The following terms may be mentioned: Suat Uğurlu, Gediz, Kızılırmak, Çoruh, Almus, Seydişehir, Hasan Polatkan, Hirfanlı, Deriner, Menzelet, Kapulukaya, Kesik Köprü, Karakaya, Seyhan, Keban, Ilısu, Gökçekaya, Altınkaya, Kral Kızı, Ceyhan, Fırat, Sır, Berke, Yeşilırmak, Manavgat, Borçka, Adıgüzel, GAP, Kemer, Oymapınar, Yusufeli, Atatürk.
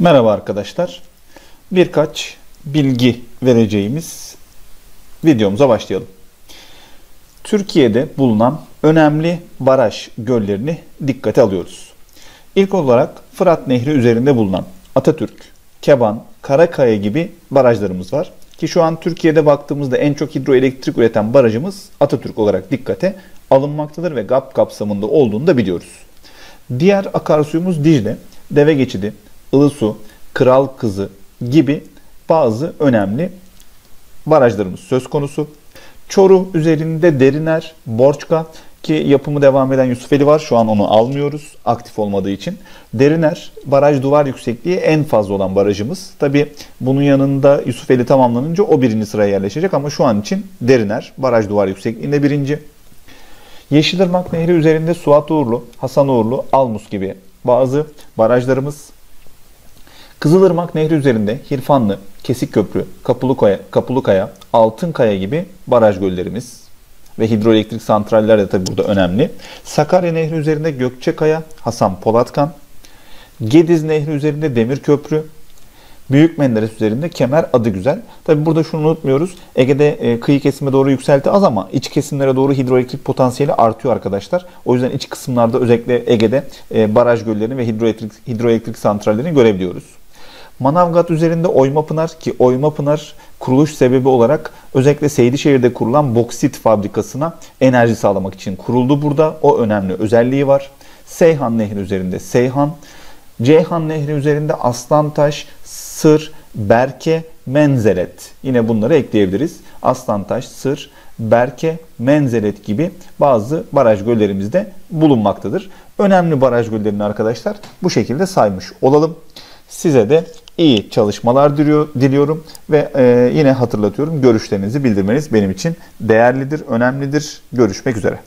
Merhaba arkadaşlar. Birkaç bilgi vereceğimiz videomuza başlayalım. Türkiye'de bulunan önemli baraj göllerini dikkate alıyoruz. İlk olarak Fırat Nehri üzerinde bulunan Atatürk, Keban, Karakaya gibi barajlarımız var. Ki şu an Türkiye'de baktığımızda en çok hidroelektrik üreten barajımız Atatürk olarak dikkate alınmaktadır ve GAP kapsamında olduğunu da biliyoruz. Diğer akarsuyumuz Dicle, Devegeçidi, Ilısu, Kral Kızı gibi bazı önemli barajlarımız söz konusu. Çoruh üzerinde Deriner, Borçka ki yapımı devam eden Yusufeli var. Şu an onu almıyoruz aktif olmadığı için. Deriner baraj duvar yüksekliği en fazla olan barajımız. Tabi bunun yanında Yusufeli tamamlanınca o birinci sıraya yerleşecek ama şu an için Deriner baraj duvar yüksekliğinde birinci. Yeşilırmak Nehri üzerinde Suat Uğurlu, Hasan Uğurlu, Almus gibi bazı barajlarımız. Kızılırmak Nehri üzerinde Hirfanlı, Kesik Köprü, Kapulukaya, Altınkaya gibi baraj göllerimiz ve hidroelektrik santraller de tabi burada önemli. Sakarya Nehri üzerinde Gökçekaya, Hasan Polatkan, Gediz Nehri üzerinde Demir Köprü, Büyük Menderes üzerinde Kemer Adıgüzel. Tabi burada şunu unutmuyoruz. Ege'de kıyı kesime doğru yükselti az ama iç kesimlere doğru hidroelektrik potansiyeli artıyor arkadaşlar. O yüzden iç kısımlarda özellikle Ege'de baraj göllerini ve hidroelektrik santrallerini görebiliyoruz. Manavgat üzerinde Oymapınar ki Oymapınar kuruluş sebebi olarak özellikle Seydişehir'de kurulan boksit fabrikasına enerji sağlamak için kuruldu burada. O önemli özelliği var. Seyhan Nehri üzerinde Seyhan. Ceyhan Nehri üzerinde Aslantaş, Sır, Berke, Menzelet. Yine bunları ekleyebiliriz. Aslantaş, Sır, Berke, Menzelet gibi bazı baraj göllerimizde bulunmaktadır. Önemli baraj göllerini arkadaşlar bu şekilde saymış olalım. Size de iyi çalışmalar diliyorum ve yine hatırlatıyorum görüşlerinizi bildirmeniz benim için değerlidir, önemlidir. Görüşmek üzere.